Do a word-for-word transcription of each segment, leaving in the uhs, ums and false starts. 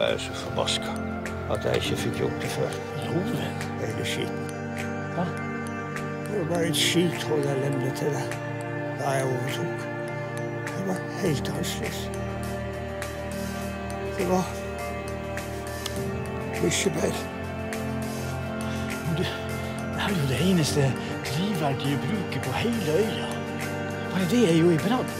jeg er så forbaska at jeg ikke fikk gjort det før. Jo, men det er det skiten. Ja, det var bare et skilt hold jeg lemlet til deg da jeg overtok. Det var helt ansløs. Det var klisjebær. Det er jo det eneste drivverdige bruket på hele øya. Bare det er jo i brann.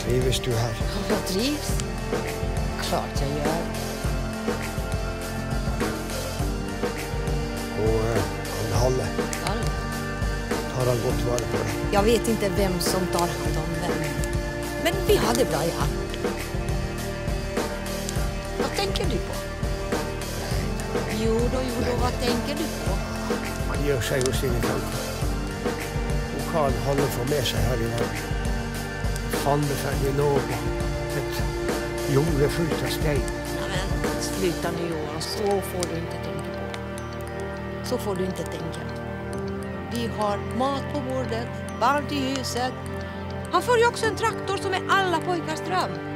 Trives du her? Hva trives? Klart jeg gjør. Og han Halle? Halle? Tar han godt vare på det? Jeg vet ikke hvem som tar hand om den. Men vi har det bra, ja. Hva tenker du på? Jo, da, jo, da, hva tenker du på? Man gjør seg jo sine tanker. Og hva Halle får med seg her i dag? Fandeferdig nål, ett jord är fullt av steg. Men sluta nu Johan, så får du inte tänka på. Så får du inte tänka. Vi har mat på bordet, varmt i huset. Han får ju också en traktor som är alla pojkars dröm.